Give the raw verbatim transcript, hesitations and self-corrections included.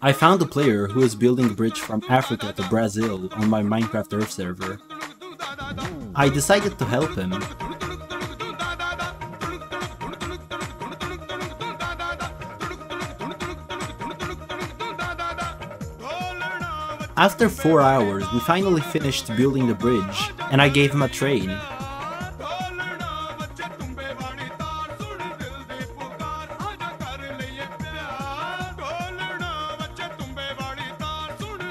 I found a player who is building a bridge from Africa to Brazil on my Minecraft Earth server. I decided to help him. After four hours, we finally finished building the bridge, and I gave him a train.